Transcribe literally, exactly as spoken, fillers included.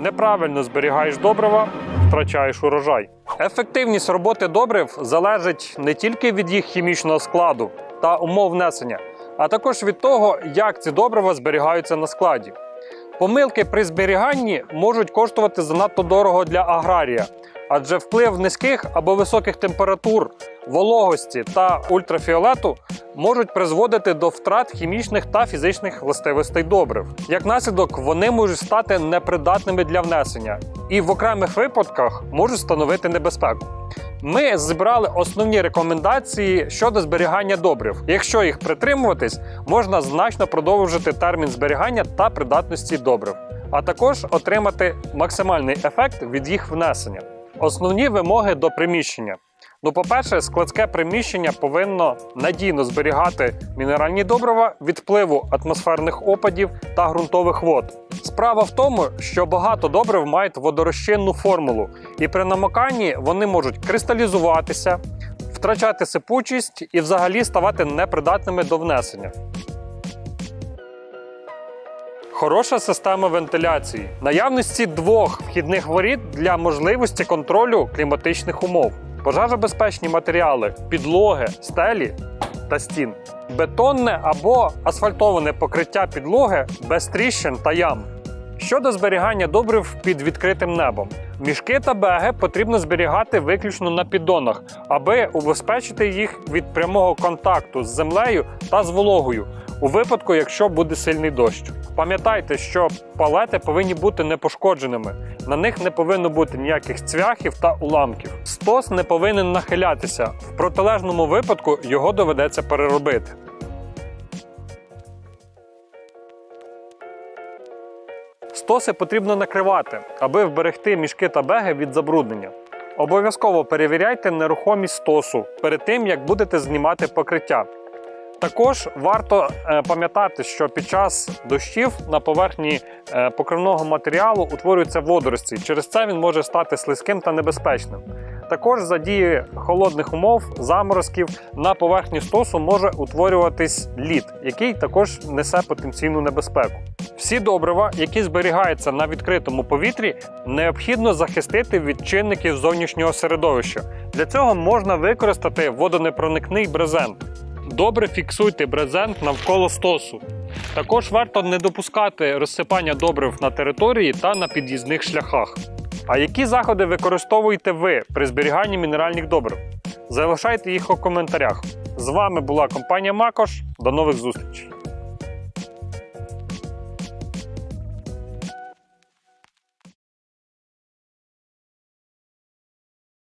Неправильно зберігаєш добрива, втрачаєш урожай. Ефективність роботи добрив залежить не тільки від їх хімічного складу та умов внесення, а також від того, як ці добрива зберігаються на складі. Помилки при зберіганні можуть коштувати занадто дорого для аграрія, адже вплив низьких або високих температур, вологості та ультрафіолету можуть призводити до втрат хімічних та фізичних властивостей добрив. Як наслідок, вони можуть стати непридатними для внесення і в окремих випадках можуть становити небезпеку. Ми зібрали основні рекомендації щодо зберігання добрив. Якщо їх притримуватись, можна значно продовжити термін зберігання та придатності добрив, а також отримати максимальний ефект від їх внесення. Основні вимоги до приміщення. Ну, по-перше, складське приміщення повинно надійно зберігати мінеральні добрива від впливу атмосферних опадів та ґрунтових вод. Справа в тому, що багато добрив мають водорозчинну формулу, і при намоканні вони можуть кристалізуватися, втрачати сипучість і взагалі ставати непридатними до внесення. Хороша система вентиляції. Наявності двох вхідних воріт для можливості контролю кліматичних умов. Пожежобезпечні матеріали, підлоги, стелі та стін. Бетонне або асфальтоване покриття підлоги без тріщин та ям. Щодо зберігання добрив під відкритим небом. Мішки та беги потрібно зберігати виключно на піддонах, аби убезпечити їх від прямого контакту з землею та з вологою, у випадку, якщо буде сильний дощ. Пам'ятайте, що палети повинні бути непошкодженими, на них не повинно бути ніяких цвяхів та уламків. Стос не повинен нахилятися, в протилежному випадку його доведеться переробити. Стоси потрібно накривати, аби вберегти мішки та беги від забруднення. Обов'язково перевіряйте нерухомість стосу перед тим, як будете знімати покриття. Також варто пам'ятати, що під час дощів на поверхні покривного матеріалу утворюються водорості, через це він може стати слизьким та небезпечним. Також за дії холодних умов, заморозків, на поверхні стосу може утворюватись лід, який також несе потенційну небезпеку. Всі добрива, які зберігаються на відкритому повітрі, необхідно захистити від чинників зовнішнього середовища. Для цього можна використати водонепроникний брезент. Добре фіксуйте брезент навколо стосу. Також варто не допускати розсипання добрив на території та на під'їздних шляхах. А які заходи використовуєте ви при зберіганні мінеральних добрив? Залишайте їх у коментарях. З вами була компанія Makosh. До нових зустрічей!